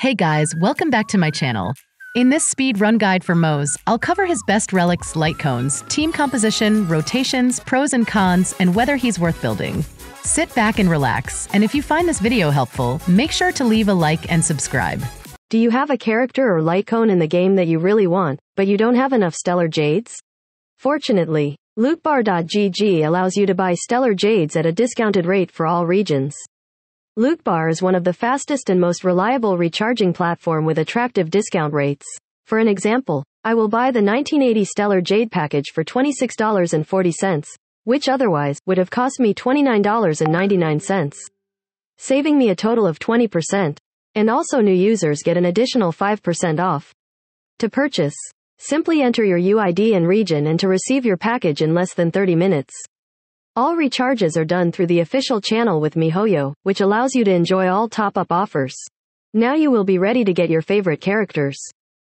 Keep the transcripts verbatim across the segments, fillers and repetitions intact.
Hey guys, welcome back to my channel. In this speed run guide for Moze, I'll cover his best relics, light cones, team composition, rotations, pros and cons, and whether he's worth building. Sit back and relax, and if you find this video helpful, make sure to leave a like and subscribe. Do you have a character or light cone in the game that you really want, but you don't have enough Stellar Jades? Fortunately, lootbar dot G G allows you to buy Stellar Jades at a discounted rate for all regions. Lootbar is one of the fastest and most reliable recharging platform with attractive discount rates. For an example, I will buy the nineteen eighty Stellar Jade package for twenty-six dollars and forty cents, which otherwise would have cost me twenty-nine dollars and ninety-nine cents, saving me a total of twenty percent, and also new users get an additional five percent off. To purchase, simply enter your U I D and region and to receive your package in less than thirty minutes. All recharges are done through the official channel with miHoYo, which allows you to enjoy all top-up offers. Now you will be ready to get your favorite characters.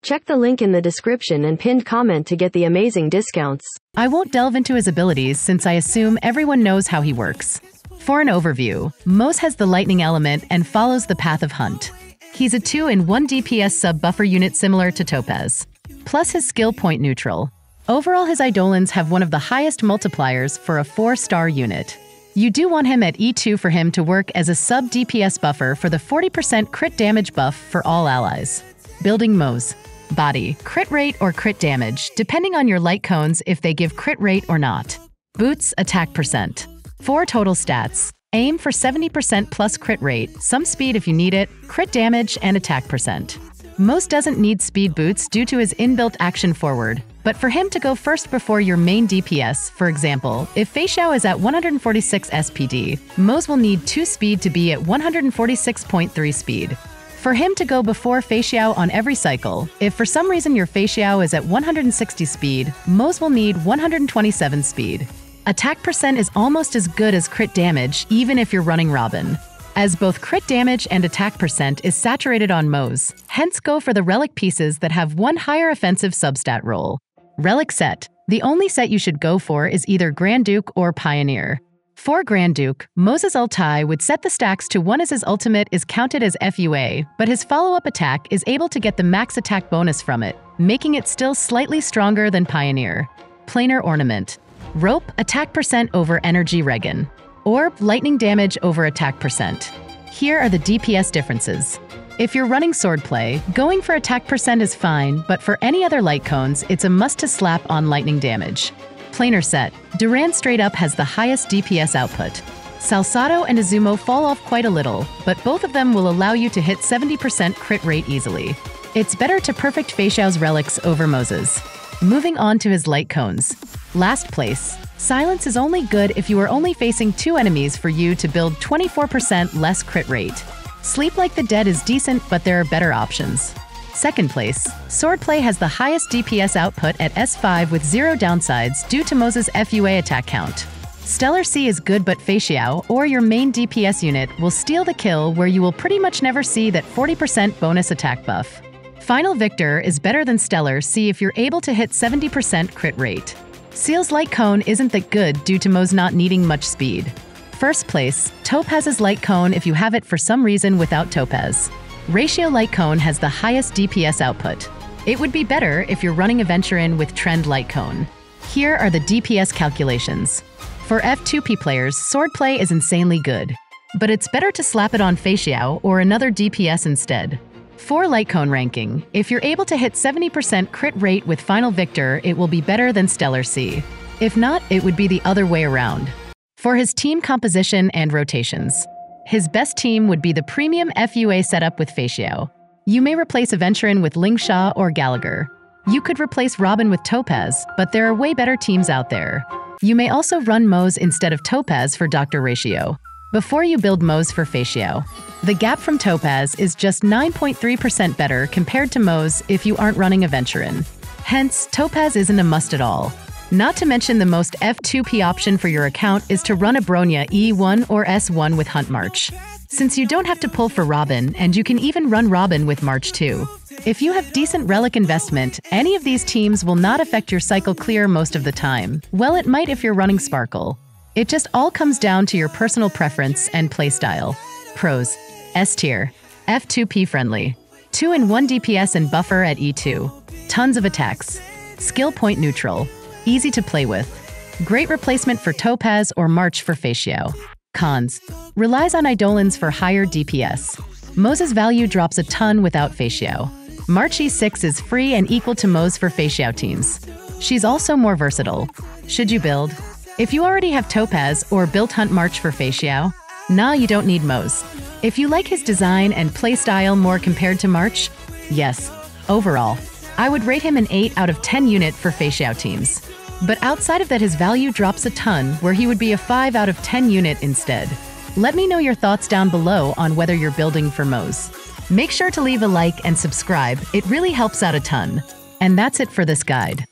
Check the link in the description and pinned comment to get the amazing discounts. I won't delve into his abilities since I assume everyone knows how he works. For an overview, Moze has the lightning element and follows the path of Hunt. He's a two in one D P S sub-buffer unit similar to Topaz. Plus his skill point neutral. Overall, his Eidolons have one of the highest multipliers for a four star unit. You do want him at E two for him to work as a sub-D P S buffer for the forty percent crit damage buff for all allies. Building Moze. Body, crit rate or crit damage, depending on your light cones if they give crit rate or not. Boots, attack percent. Four total stats. Aim for seventy percent plus crit rate, some speed if you need it, crit damage, and attack percent. Moze doesn't need speed boots due to his inbuilt action forward, but for him to go first before your main D P S, for example, if Feixiao is at one hundred forty-six S P D, Moze will need two speed to be at one hundred forty-six point three speed. For him to go before Feixiao on every cycle, if for some reason your Feixiao is at one hundred sixty speed, Moze will need one hundred twenty-seven speed. Attack percent is almost as good as crit damage, even if you're running Robin, as both crit damage and attack percent is saturated on Moze, hence go for the relic pieces that have one higher offensive substat roll. Relic set. The only set you should go for is either Grand Duke or Pioneer. For Grand Duke, Moze's ulti would set the stacks to one as his ultimate is counted as F U A, but his follow-up attack is able to get the max attack bonus from it, making it still slightly stronger than Pioneer. Planar Ornament. Rope, attack percent over energy Regan. Orb, lightning damage over attack percent. Here are the D P S differences. If you're running Swordplay, going for attack percent is fine, but for any other light cones, it's a must to slap on lightning damage. Planar set. Duran straight up has the highest D P S output. Salsato and Izumo fall off quite a little, but both of them will allow you to hit seventy percent crit rate easily. It's better to perfect Feixiao's relics over Moze's. Moving on to his light cones. Last place. Silence is only good if you are only facing two enemies for you to build twenty-four percent less crit rate. Sleep Like the Dead is decent, but there are better options. Second place, Swordplay has the highest D P S output at S five with zero downsides due to Moze's F U A attack count. Stellar C is good, but Feixiao or your main D P S unit will steal the kill where you will pretty much never see that forty percent bonus attack buff. Final Victor is better than Stellar C if you're able to hit seventy percent crit rate. Seal's light cone isn't that good due to Moze not needing much speed. First place, Topaz's light cone if you have it for some reason without Topaz. Ratio light cone has the highest D P S output. It would be better if you're running Aventurine with Trend light cone. Here are the D P S calculations. For F two P players, Swordplay is insanely good, but it's better to slap it on Feixiao or another D P S instead. For light cone ranking, if you're able to hit seventy percent crit rate with Final Victor, it will be better than Stellar C. If not, it would be the other way around. For his team composition and rotations, his best team would be the premium F U A setup with Feixiao. You may replace Aventurine with Lingsha or Gallagher. You could replace Robin with Topaz, but there are way better teams out there. You may also run Moze instead of Topaz for Doctor Ratio. Before you build Moze for Feixiao, the gap from Topaz is just nine point three percent better compared to Moze if you aren't running Aventurine. Hence, Topaz isn't a must at all. Not to mention the most F two P option for your account is to run a Bronya E one or S one with Hunt March, since you don't have to pull for Robin, and you can even run Robin with March too. If you have decent relic investment, any of these teams will not affect your cycle clear most of the time. Well, it might if you're running Sparkle. It just all comes down to your personal preference and playstyle. Pros. S tier. F two P friendly. two and one D P S and buffer at E two. Tons of attacks. Skill point neutral. Easy to play with. Great replacement for Topaz or March for Feixiao. Cons. Relies on Eidolons for higher D P S. Moze's value drops a ton without Feixiao. March E six is free and equal to Moze for Feixiao teams. She's also more versatile. Should you build? If you already have Topaz or built Hunt March for Feixiao, nah, you don't need Moze. If you like his design and playstyle more compared to March, yes. Overall, I would rate him an eight out of ten unit for Feixiao teams. But outside of that, his value drops a ton, where he would be a five out of ten unit instead. Let me know your thoughts down below on whether you're building for Moze. Make sure to leave a like and subscribe, it really helps out a ton. And that's it for this guide.